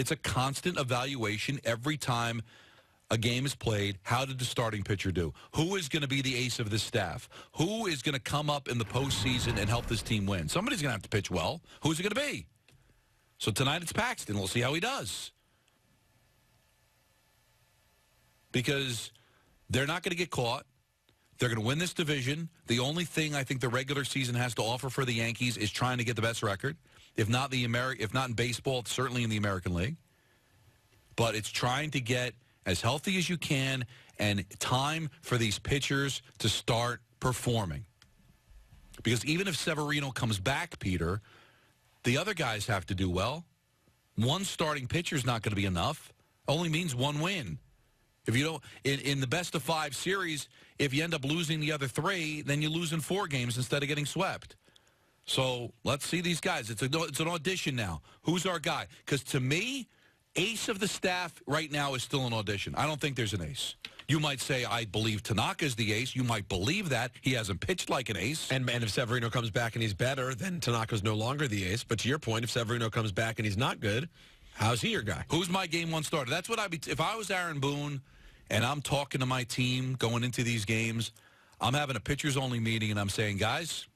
It's a constant evaluation every time a game is played. How did the starting pitcher do? Who is going to be the ace of this staff? Who is going to come up in the postseason and help this team win? Somebody's going to have to pitch well. Who's it going to be? So tonight it's Paxton. We'll see how he does. Because they're not going to get caught. They're going to win this division. The only thing I think the regular season has to offer for the Yankees is trying to get the best record. If not in baseball, certainly in the American League. But it's trying to get as healthy as you can, and time for these pitchers to start performing. Because even if Severino comes back, Peter, the other guys have to do well. One starting pitcher is not going to be enough. Only means one win. If you don't, in the best-of-5 series, if you end up losing the other 3, then you lose in 4 games instead of getting swept. So let's see these guys. It's an audition now. Who's our guy? Because to me, ace of the staff right now is still an audition. I don't think there's an ace. You might say, I believe Tanaka's the ace. You might believe that. He hasn't pitched like an ace. And if Severino comes back and he's better, then Tanaka's no longer the ace. But to your point, if Severino comes back and he's not good, how's he your guy? Who's my game one starter? That's what I'd be. If I was Aaron Boone and I'm talking to my team going into these games, I'm having a pitchers-only meeting, and I'm saying, guys,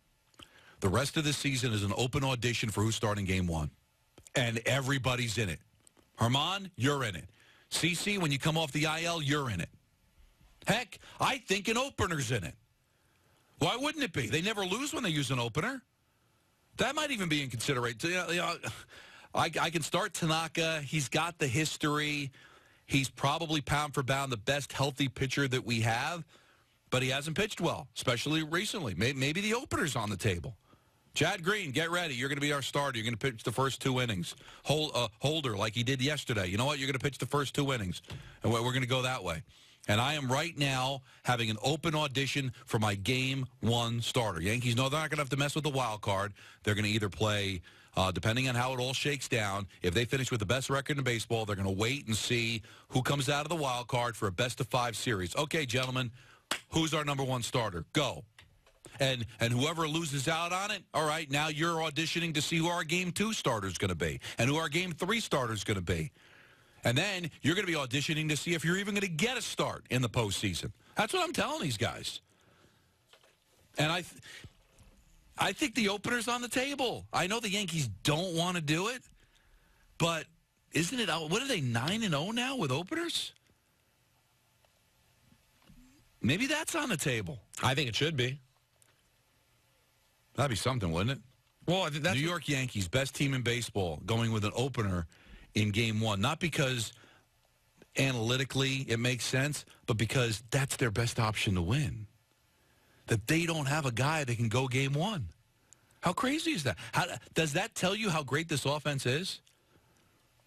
the rest of the season is an open audition for who's starting game one. And everybody's in it. Herman, you're in it. CeCe, when you come off the IL, you're in it. Heck, I think an opener's in it. Why wouldn't it be? They never lose when they use an opener. That might even be in consideration. I can start Tanaka. He's got the history. He's probably pound for pound the best healthy pitcher that we have, but he hasn't pitched well, especially recently. Maybe the opener's on the table. Chad Green, get ready. You're going to be our starter. You're going to pitch the first 2 innings. Holder, like he did yesterday. You know what? You're going to pitch the first 2 innings. And we're going to go that way. And I am right now having an open audition for my game one starter. Yankees know they're not going to have to mess with the wild card. They're going to either play, depending on how it all shakes down, if they finish with the best record in baseball, they're going to wait and see who comes out of the wild card for a best-of-5 series. Okay, gentlemen, who's our number one starter? Go. And whoever loses out on it, all right, now you're auditioning to see who our Game 2 starter's going to be and who our Game 3 starter's going to be. And then you're going to be auditioning to see if you're even going to get a start in the postseason. That's what I'm telling these guys. And I think the opener's on the table. I know the Yankees don't want to do it, but isn't it, what are they, 9-0 now with openers? Maybe that's on the table. I think it should be. That'd be something, wouldn't it? Well, that's New York Yankees, best team in baseball, going with an opener in Game 1. Not because analytically it makes sense, but because that's their best option to win. That they don't have a guy that can go Game 1. How crazy is that? Does that tell you how great this offense is?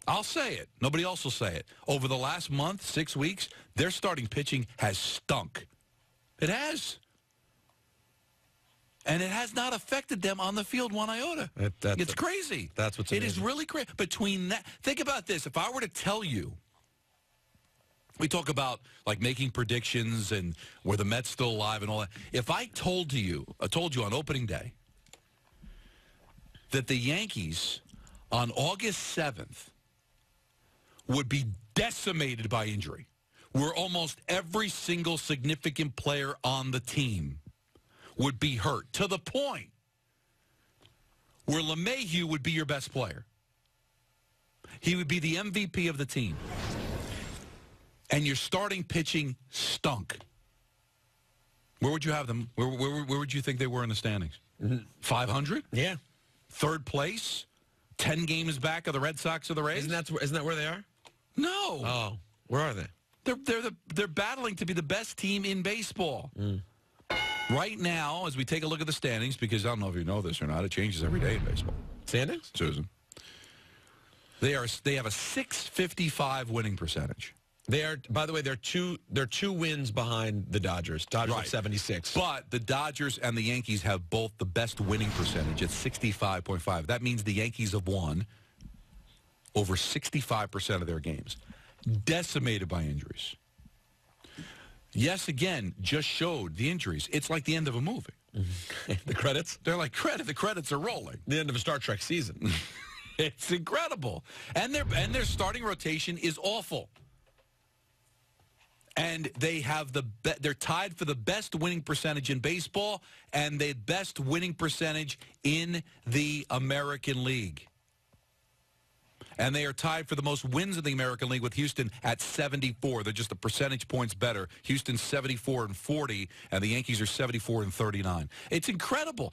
I'll say it. Nobody else will say it. Over the last month, 6 weeks, their starting pitching has stunk. It has. And it has not affected them on the field one iota. It's crazy. That's what's amazing. It is really crazy. Between that, think about this. If I were to tell you, we talk about like making predictions and were the Mets still alive and all that. If I told you on opening day that the Yankees on August 7th would be decimated by injury, where almost every single significant player on the team would be hurt, to the point where LeMahieu would be your best player. He would be the MVP of the team. And your starting pitching stunk. Where would you have them? Where would you think they were in the standings? 500? Yeah. Third place? 10 games back of the Red Sox or the Rays? Isn't that where they are? No. Oh, where are they? They're battling to be the best team in baseball. Mm. Right now, as we take a look at the standings, because I don't know if you know this or not, it changes every day in baseball. Standings? Susan. They have a 655 winning percentage. They are, by the way, they're two wins behind the Dodgers. Dodgers right. At 76. But the Dodgers and the Yankees have both the best winning percentage at 65.5. That means the Yankees have won over 65% of their games. Decimated by injuries. Yes, again, just showed the injuries. It's like the end of a movie. The credits? They're like, the credits are rolling. The end of a Star Trek season. It's incredible. And their starting rotation is awful. And they have they're tied for the best winning percentage in baseball and the best winning percentage in the American League. And they are tied for the most wins in the American League with Houston at 74. They're just a percentage points better. Houston's 74-40, and the Yankees are 74-39. It's incredible.